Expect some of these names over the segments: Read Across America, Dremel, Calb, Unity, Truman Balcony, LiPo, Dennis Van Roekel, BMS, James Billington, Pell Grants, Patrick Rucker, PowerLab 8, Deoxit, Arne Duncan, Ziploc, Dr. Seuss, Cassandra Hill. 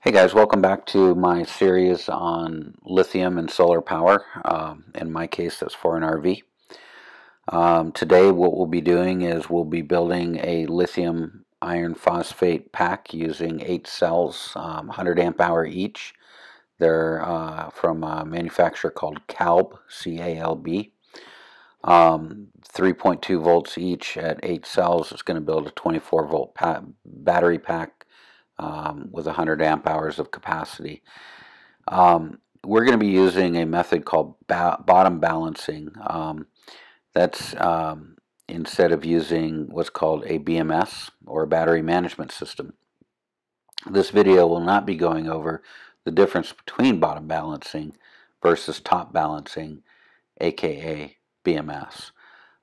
Hey guys, welcome back to my series on lithium and solar power. In my case, that's for an RV. Today what we'll be doing is we'll be building a lithium iron phosphate pack using 8 cells, 100 amp hour each. They're from a manufacturer called Calb, C-A-L-B. 3.2 volts each at 8 cells. It's going to build a 24 volt battery pack with 100 amp hours of capacity. We're going to be using a method called bottom balancing. That's instead of using what's called a BMS, or a battery management system. This video will not be going over the difference between bottom balancing versus top balancing, aka BMS.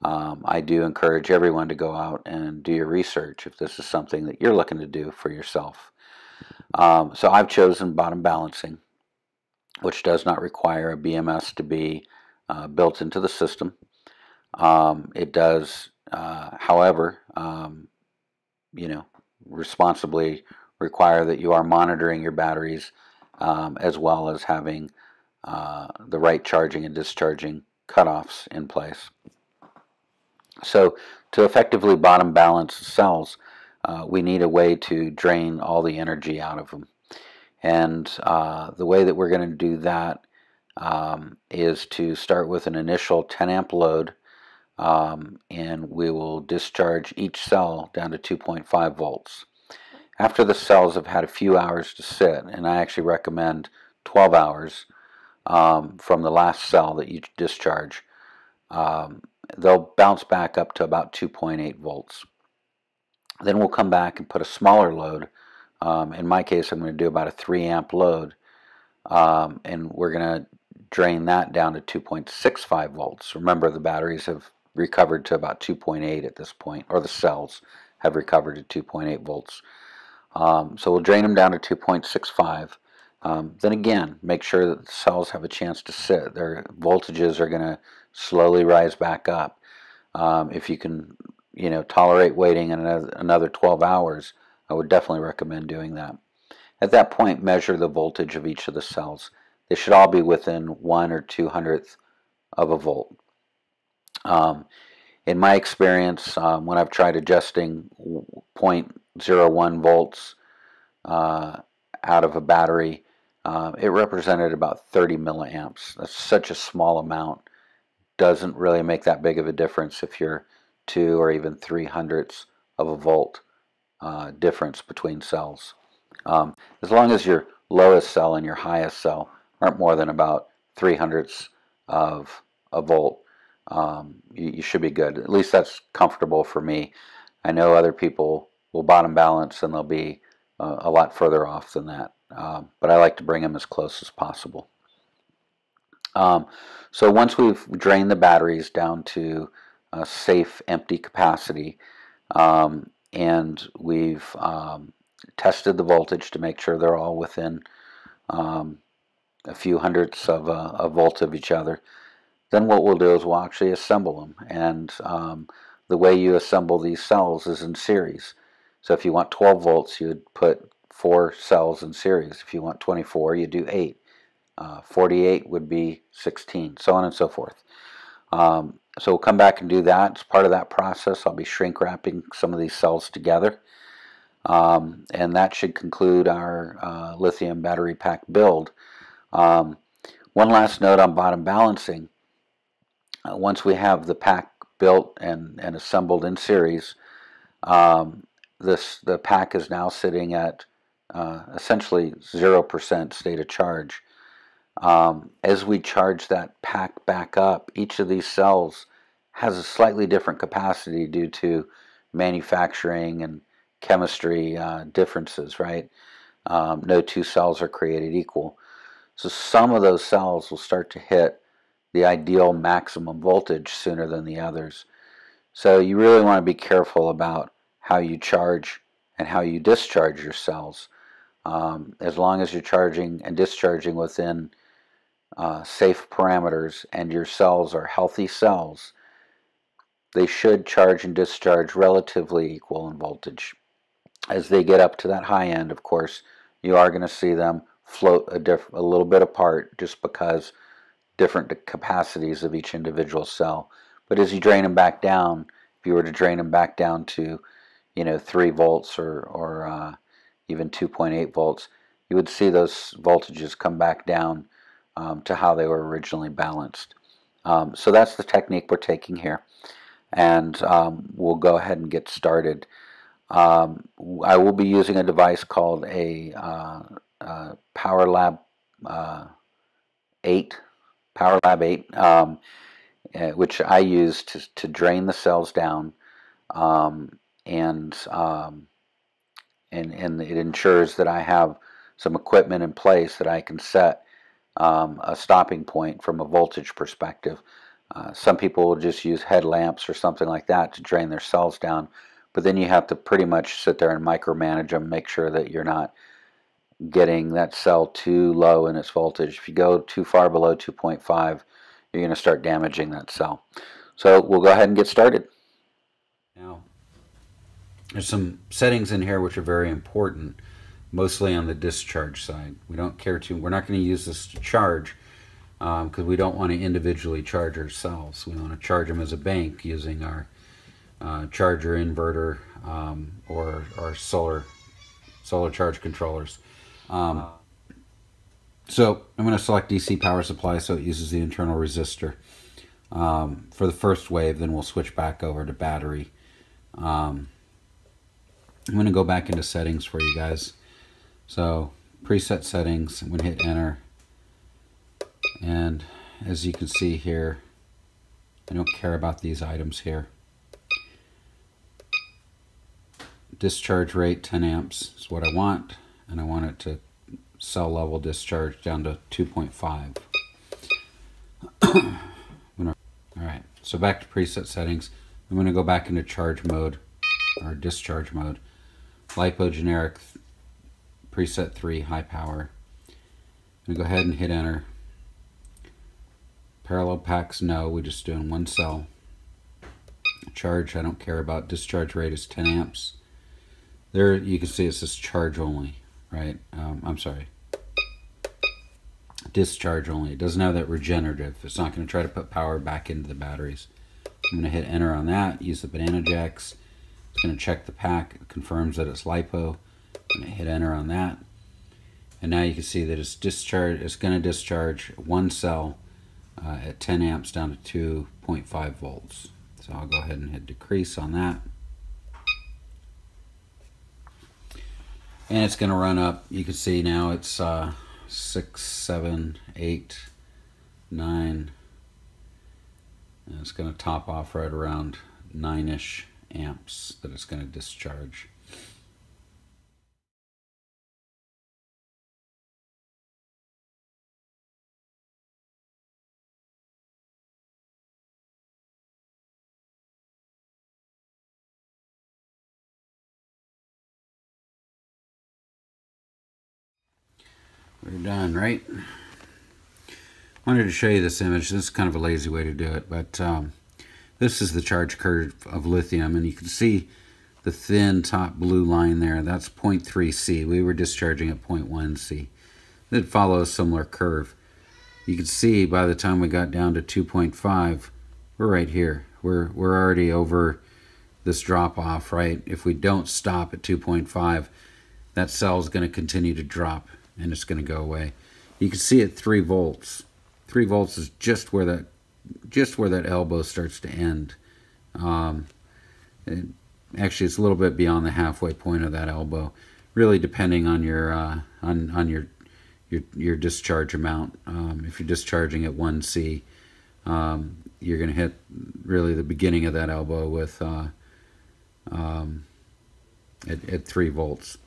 I do encourage everyone to go out and do your research if this is something that you're looking to do for yourself. So I've chosen bottom balancing, which does not require a BMS to be built into the system. It does, however, responsibly require that you are monitoring your batteries as well as having the right charging and discharging cutoffs in place. So to effectively bottom balance cells, we need a way to drain all the energy out of them. And the way that we're going to do that is to start with an initial 10 amp load, and we will discharge each cell down to 2.5 volts. After the cells have had a few hours to sit, and I actually recommend 12 hours from the last cell that you discharge, they'll bounce back up to about 2.8 volts. Then we'll come back and put a smaller load. In my case, I'm going to do about a 3 amp load, and we're going to drain that down to 2.65 volts. Remember, the batteries have recovered to about 2.8 at this point, or the cells have recovered to 2.8 volts. So we'll drain them down to 2.65. Then again, make sure that the cells have a chance to sit. Their voltages are going to slowly rise back up. If you can, tolerate waiting another 12 hours, I would definitely recommend doing that. At that point, measure the voltage of each of the cells. They should all be within 1 or 2 hundredths of a volt. In my experience, when I've tried adjusting 0.01 volts out of a battery, it represented about 30 milliamps. That's such a small amount. Doesn't really make that big of a difference if you're 2 or even 3 hundredths of a volt difference between cells. As long as your lowest cell and your highest cell aren't more than about 3 hundredths of a volt, you should be good. At least that's comfortable for me. I know other people will bottom balance and they'll be a lot further off than that. But I like to bring them as close as possible. So once we've drained the batteries down to a safe empty capacity, and we've tested the voltage to make sure they're all within a few hundredths of a volt of each other, then what we'll do is we'll actually assemble them. And the way you assemble these cells is in series. So if you want 12 volts, you'd put 4 cells in series. If you want 24, you do 8. 48 would be 16, so on and so forth. So we'll come back and do that. As part of that process, I'll be shrink wrapping some of these cells together. And that should conclude our lithium battery pack build. One last note on bottom balancing. Once we have the pack built and assembled in series, the pack is now sitting at essentially 0% state of charge. As we charge that pack back up, each of these cells has a slightly different capacity due to manufacturing and chemistry differences, right? No two cells are created equal. So some of those cells will start to hit the ideal maximum voltage sooner than the others. So you really want to be careful about how you charge and how you discharge your cells. As long as you're charging and discharging within safe parameters and your cells are healthy cells, they should charge and discharge relatively equal in voltage. As they get up to that high end, of course, you are going to see them float a little bit apart just because different capacities of each individual cell. But as you drain them back down, if you were to drain them back down to, you know, 3 volts or even 2.8 volts, you would see those voltages come back down to how they were originally balanced. So that's the technique we're taking here, and we'll go ahead and get started. I will be using a device called a PowerLab 8, which I use to drain the cells down, and it ensures that I have some equipment in place that I can set a stopping point from a voltage perspective. Some people will just use headlamps or something like that to drain their cells down, but then you have to pretty much sit there and micromanage them, make sure that you're not getting that cell too low in its voltage. If you go too far below 2.5, you're going to start damaging that cell. So we'll go ahead and get started. Now, there's some settings in here which are very important, mostly on the discharge side. We don't care to, we're not going to use this to charge because we don't want to individually charge our cells. We want to charge them as a bank using our charger inverter or our solar charge controllers. So I'm going to select DC power supply so it uses the internal resistor for the first wave, then we'll switch back over to battery. I'm going to go back into settings for you guys. So preset settings, I'm going to hit enter. And as you can see here, I don't care about these items here. Discharge rate 10 amps is what I want, and I want it to cell level discharge down to 2.5. Alright, so back to preset settings. I'm going to go back into charge mode or discharge mode. LiPo generic preset 3 high power. I'm going to go ahead and hit enter. Parallel packs, no, we're just doing one cell. Charge, I don't care about. Discharge rate is 10 amps. There you can see it says charge only, right? I'm sorry, discharge only. It doesn't have that regenerative. It's not going to try to put power back into the batteries. I'm going to hit enter on that, use the banana jacks. It's going to check the pack. It confirms that it's LiPo. I'm going to hit enter on that. And now you can see that it's discharge. It's going to discharge one cell at 10 amps down to 2.5 volts. So I'll go ahead and hit decrease on that. And it's going to run up. You can see now it's 6, 7, 8, 9. And it's going to top off right around 9-ish amps that it's going to discharge. We're done, right? I wanted to show you this image. This is kind of a lazy way to do it, but this is the charge curve of lithium, and you can see the thin top blue line there. That's 0.3C. We were discharging at 0.1C. It follows a similar curve. You can see by the time we got down to 2.5, we're right here. We're already over this drop off, right? If we don't stop at 2.5, that cell is going to continue to drop, and it's going to go away. You can see at 3 volts. 3 volts is just where that elbow starts to end. Actually, it's a little bit beyond the halfway point of that elbow. Really, depending on your your discharge amount. If you're discharging at 1C, you're going to hit really the beginning of that elbow with at 3 volts.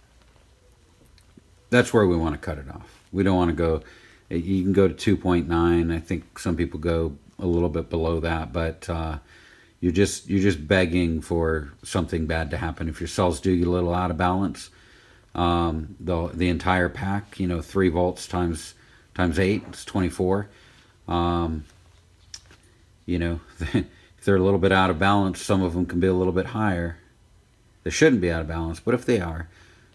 That's where we want to cut it off. We don't want to go, you can go to 2.9. I think some people go a little bit below that, but you're just begging for something bad to happen. If your cells do get a little out of balance, the entire pack, you know, 3 volts times 8, it's 24. You know, if they're a little bit out of balance, some of them can be a little bit higher. They shouldn't be out of balance, but if they are,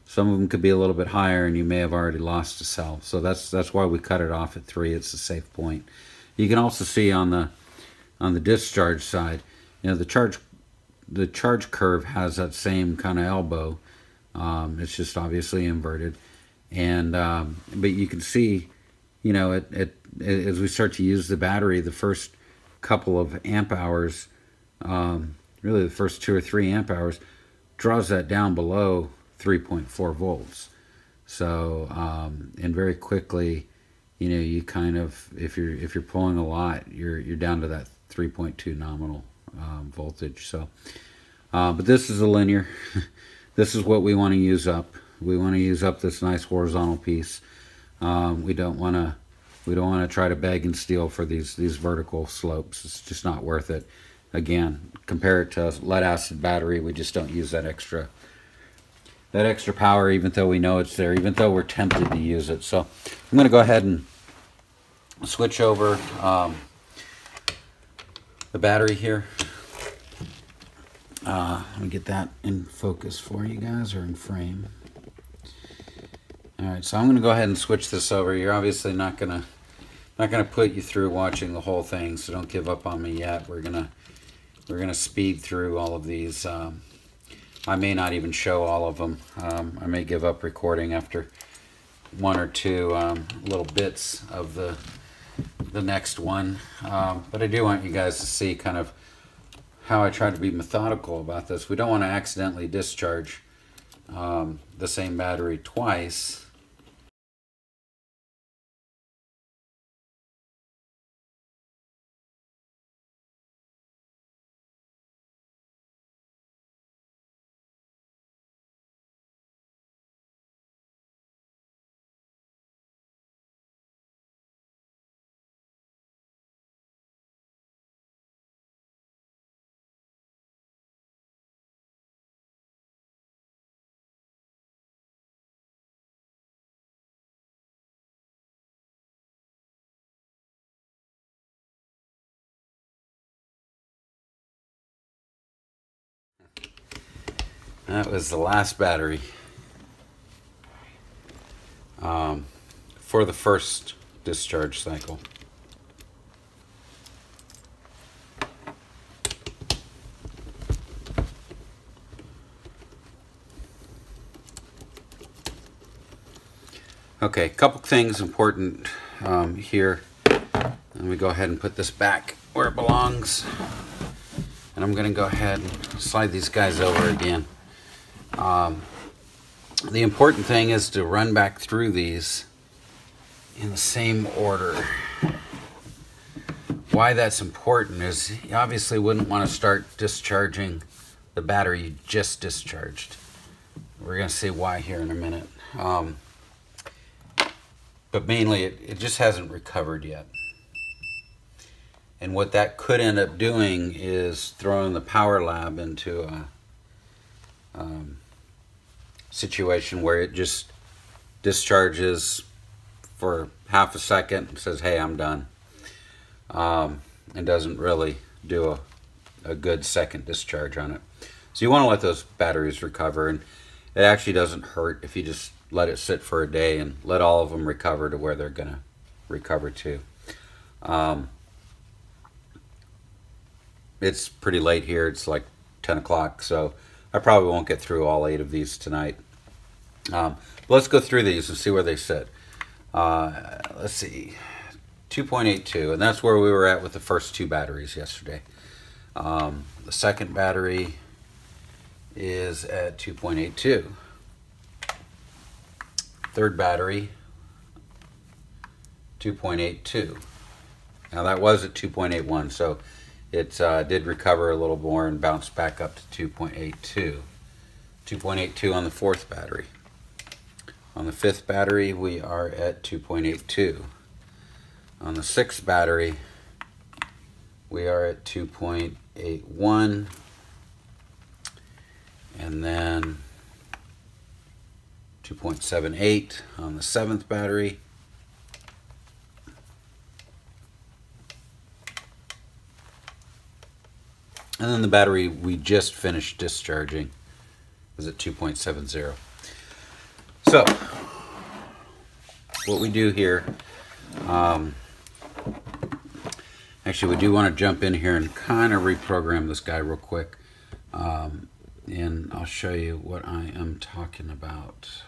Some of them could be a little bit higher and you may have already lost a cell. So that's why we cut it off at 3. It's a safe point. You can also see on the discharge side, you know, the charge curve has that same kind of elbow. It's just obviously inverted. And but you can see, you know, as we start to use the battery, the first couple of amp hours, really the first 2 or 3 amp hours, draws that down below 3.4 volts. So and very quickly, you know, you kind of, if you're pulling a lot, you're down to that 3.2 nominal voltage. So but this is a linear. This is what we want to use up. We want to use up this nice horizontal piece. We don't want to try to beg and steal for these vertical slopes. It's just not worth it. Again, compare it to lead acid battery. We just don't use that extra power, even though we know it's there, even though we're tempted to use it. So I'm going to go ahead and switch over the battery here. Let me get that in focus for you guys, or in frame. All right, so I'm going to go ahead and switch this over. You're obviously not going to put you through watching the whole thing, so don't give up on me yet. We're gonna speed through all of these. I may not even show all of them. I may give up recording after 1 or 2 little bits of the next one. But I do want you guys to see kind of how I try to be methodical about this. We don't want to accidentally discharge the same battery twice. That was the last battery for the first discharge cycle. Okay, a couple things important here. Let me go ahead and put this back where it belongs. And I'm going to go ahead and slide these guys over again. The important thing is to run back through these in the same order. Why that's important is you obviously wouldn't want to start discharging the battery you just discharged. We're going to see why here in a minute. But mainly it just hasn't recovered yet. And what that could end up doing is throwing the PowerLab into a situation where it just discharges for half a second and says, hey, I'm done, and doesn't really do a good second discharge on it. So you want to let those batteries recover, and it actually doesn't hurt if you just let it sit for a day and let all of them recover to where they're going to recover to. It's pretty late here. It's like 10 o'clock, so I probably won't get through all 8 of these tonight. But let's go through these and see where they sit. Let's see, 2.82, and that's where we were at with the first 2 batteries yesterday. The second battery is at 2.82. Third battery, 2.82. Now that was at 2.81, so it did recover a little more and bounced back up to 2.82. 2.82 on the 4th battery. On the 5th battery, we are at 2.82. On the 6th battery, we are at 2.81. And then 2.78 on the 7th battery. 2.78. And then the battery we just finished discharging was at 2.70. So what we do here, actually we do want to jump in here and kind of reprogram this guy real quick, and I'll show you what I am talking about.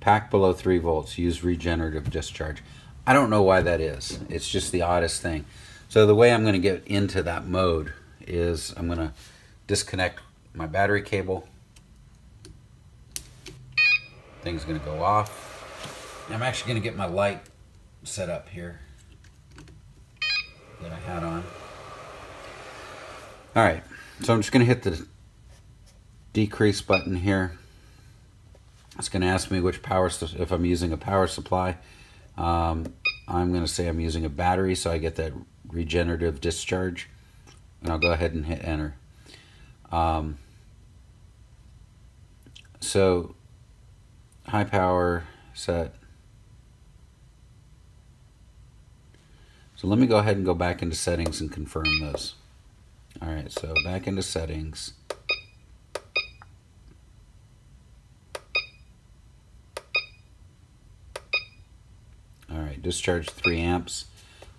Pack below 3 volts, use regenerative discharge. I don't know why that is. It's just the oddest thing. So the way I'm going to get into that mode is I'm going to disconnect my battery cable. Thing's going to go off. I'm actually going to get my light set up here that I had on. All right, so I'm just going to hit the decrease button here. It's going to ask me which power, if I'm using a power supply. I'm going to say I'm using a battery, so I get that regenerative discharge, and I'll go ahead and hit enter. So high power set. So let me go ahead and go back into settings and confirm those. All right, so back into settings. All right, discharge 3 amps.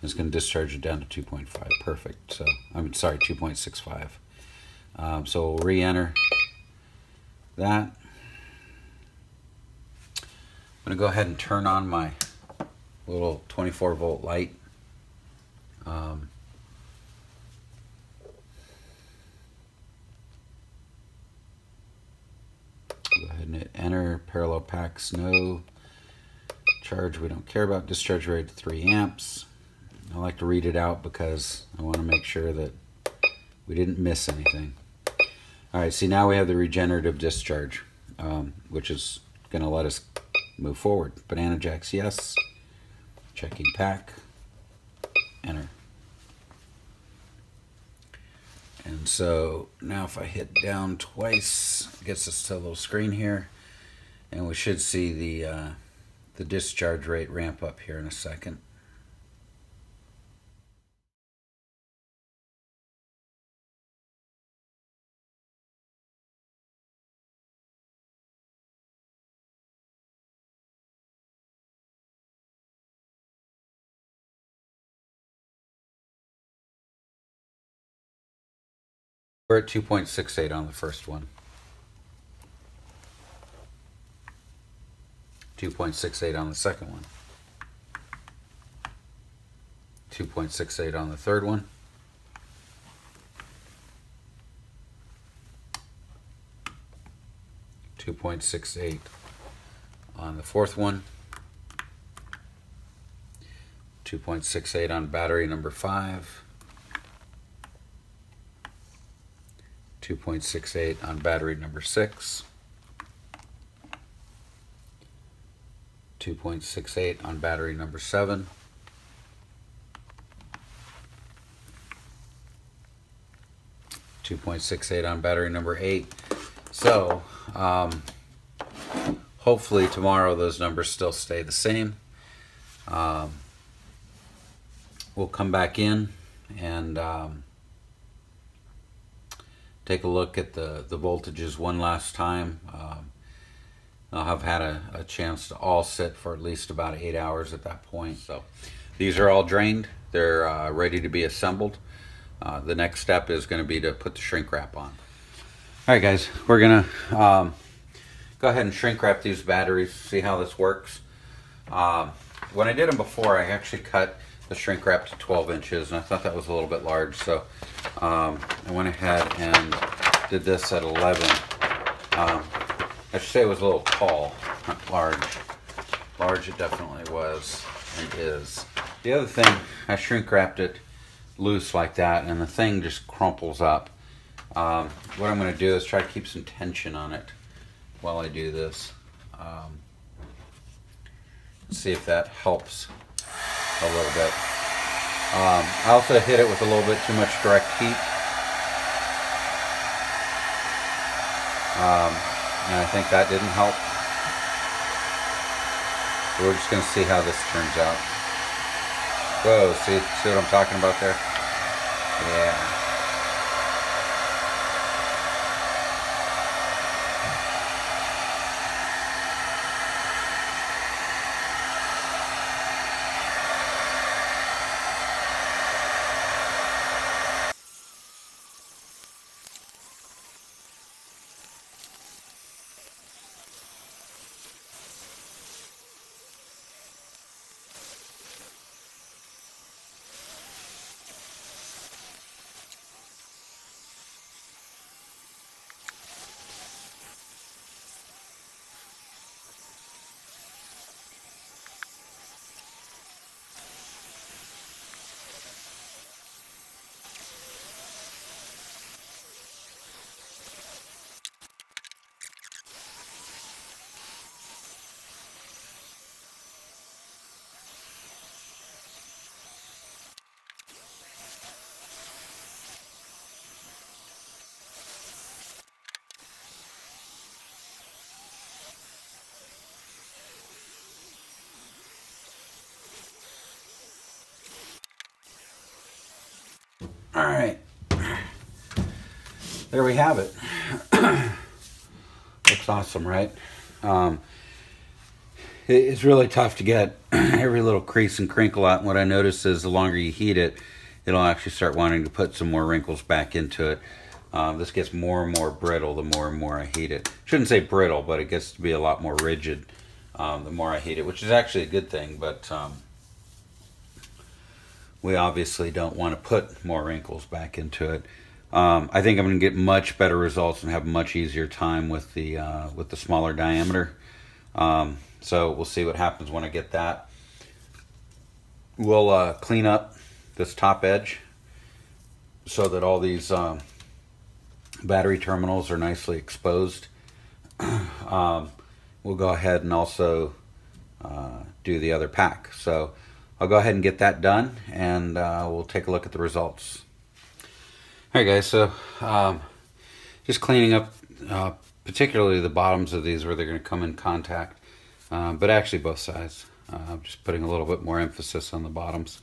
It's going to discharge it down to 2.5. Perfect. So I'm sorry, 2.65. So we'll re-enter that. I'm going to go ahead and turn on my little 24-volt light. Go ahead and hit enter. Parallel packs, no. Charge, we don't care about. Discharge rate 3 amps. I like to read it out because I want to make sure that we didn't miss anything. All right, see, now we have the regenerative discharge, which is going to let us move forward. Banana jacks, yes. Checking pack. Enter. And so now if I hit down twice, it gets us to a little screen here, and we should see the discharge rate ramp up here in a second. We're at 2.68 on the first one. 2.68 on the second one. 2.68 on the third one. 2.68 on the fourth one. 2.68 on battery number 5. 2.68 on battery number 6, 2.68 on battery number 7, 2.68 on battery number 8. So hopefully tomorrow those numbers still stay the same. We'll come back in and take a look at the voltages one last time. I'll have had a chance to all sit for at least about 8 hours at that point. So these are all drained. They're ready to be assembled. The next step is going to be to put the shrink wrap on. All right, guys, we're going to go ahead and shrink wrap these batteries, see how this works. When I did them before, I actually cut the shrink wrap to 12 inches, and I thought that was a little bit large, so I went ahead and did this at 11. I should say it was a little tall, not large. Large it definitely was and is. The other thing, I shrink wrapped it loose like that, and the thing just crumples up. What I'm going to do is try to keep some tension on it while I do this. See if that helps a little bit. I also hit it with a little bit too much direct heat. And I think that didn't help. So we're just going to see how this turns out. Whoa, see what I'm talking about there? Yeah. All right, there we have it. Looks awesome, right? It's really tough to get every little crease and crinkle out. And what I notice is the longer you heat it, it'll actually start wanting to put some more wrinkles back into it. This gets more and more brittle the more and more I heat it. Shouldn't say brittle, but it gets to be a lot more rigid the more I heat it, which is actually a good thing, but we obviously don't want to put more wrinkles back into it. I think I'm going to get much better results and have a much easier time with the smaller diameter. So we'll see what happens when I get that. We'll clean up this top edge so that all these battery terminals are nicely exposed. We'll go ahead and also do the other pack. So I'll go ahead and get that done, and we'll take a look at the results. All right, guys, so just cleaning up particularly the bottoms of these where they're going to come in contact, but actually both sides. I'm just putting a little bit more emphasis on the bottoms.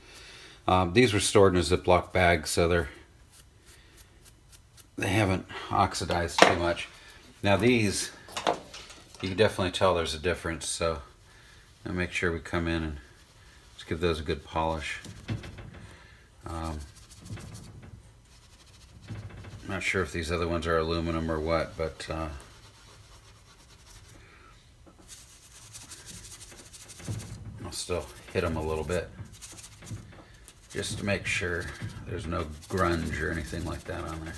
These were stored in a Ziploc bag, so they haven't oxidized too much. Now these, you can definitely tell there's a difference, so I'll make sure we come in and just give those a good polish. I'm not sure if these other ones are aluminum or what, but I'll still hit them a little bit just to make sure there's no grunge or anything like that on there.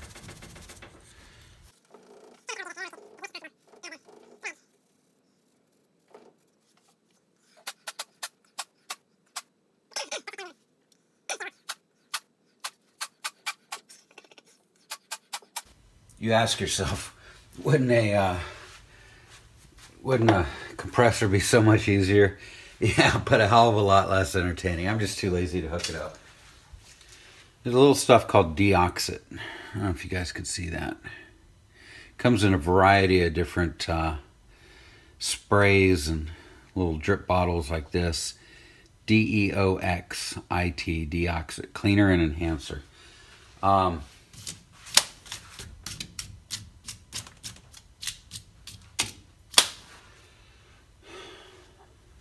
You ask yourself, wouldn't a compressor be so much easier? Yeah, but a hell of a lot less entertaining. I'm just too lazy to hook it up. There's a little stuff called Deoxit. I don't know if you guys could see that. It comes in a variety of different sprays and little drip bottles like this. D-E-O-X-I-T, Deoxit, cleaner and enhancer.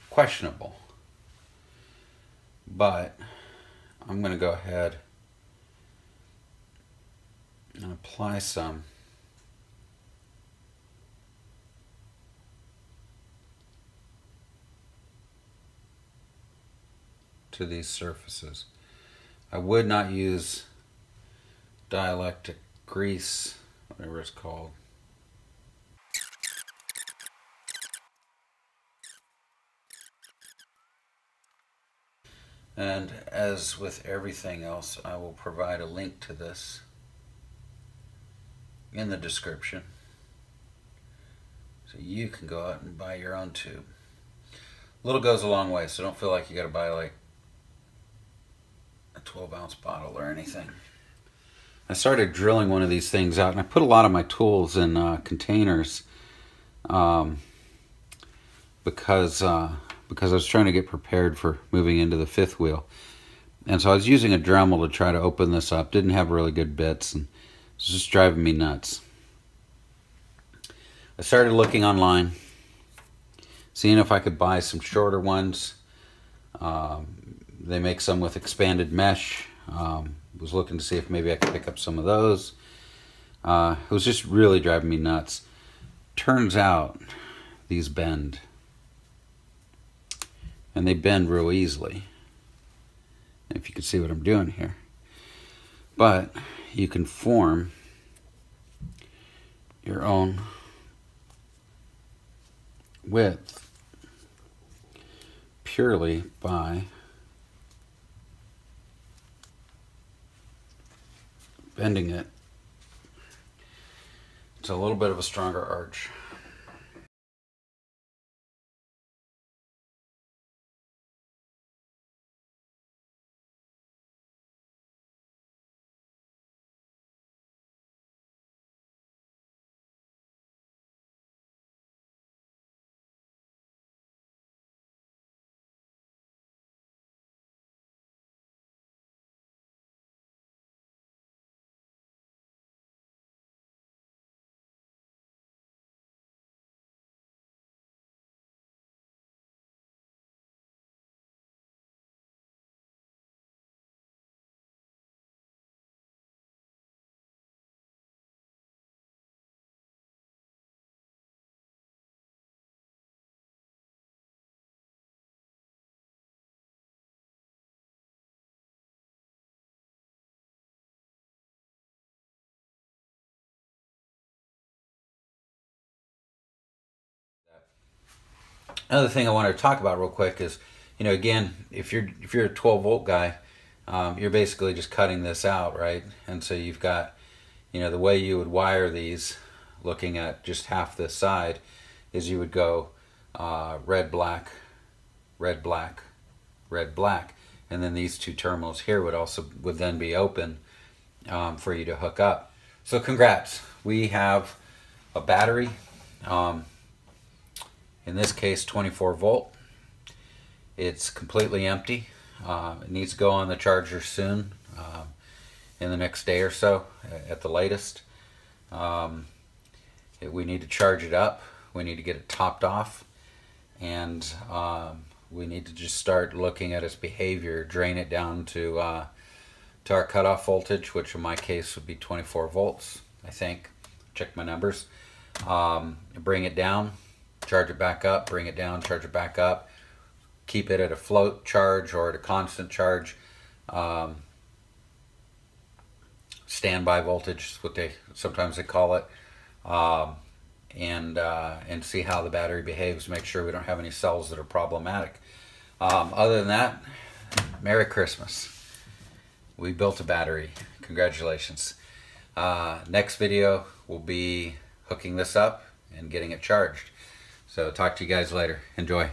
Questionable, but I'm going to go ahead and apply some to these surfaces. I would not use dielectric grease, whatever it's called. And as with everything else, I will provide a link to this in the description, so you can go out and buy your own tube. A little goes a long way, so don't feel like you gotta buy like a 12-ounce bottle or anything. I started drilling one of these things out, and I put a lot of my tools in containers because I was trying to get prepared for moving into the fifth wheel. And so I was using a Dremel to try to open this up. Didn't have really good bits, and it was just driving me nuts. I started looking online, seeing if I could buy some shorter ones. They make some with expanded mesh. Was looking to see if maybe I could pick up some of those. It was just really driving me nuts. Turns out these bend. And they bend real easily, if you can see what I'm doing here. But you can form your own width purely by bending it. It's a little bit of a stronger arch. Another thing I want to talk about real quick is, you know, again, if you're a 12 volt guy, you're basically just cutting this out, right? And so you've got, you know, the way you would wire these, looking at just half this side, is you would go red, black, red, black, red, black, and then these two terminals here would then be open for you to hook up. So congrats, we have a battery, in this case 24 volt. It's completely empty. It needs to go on the charger soon, in the next day or so at the latest. We need to charge it up, we need to get it topped off, and we need to just start looking at its behavior, drain it down to our cutoff voltage, which in my case would be 24 volts, I think. Check my numbers. Bring it down, charge it back up, bring it down, charge it back up. Keep it at a float charge or at a constant charge. Standby voltage is what they sometimes call it. And see how the battery behaves. Make sure we don't have any cells that are problematic. Other than that, Merry Christmas. We built a battery. Congratulations. Next video will be hooking this up and getting it charged. So talk to you guys later. Enjoy.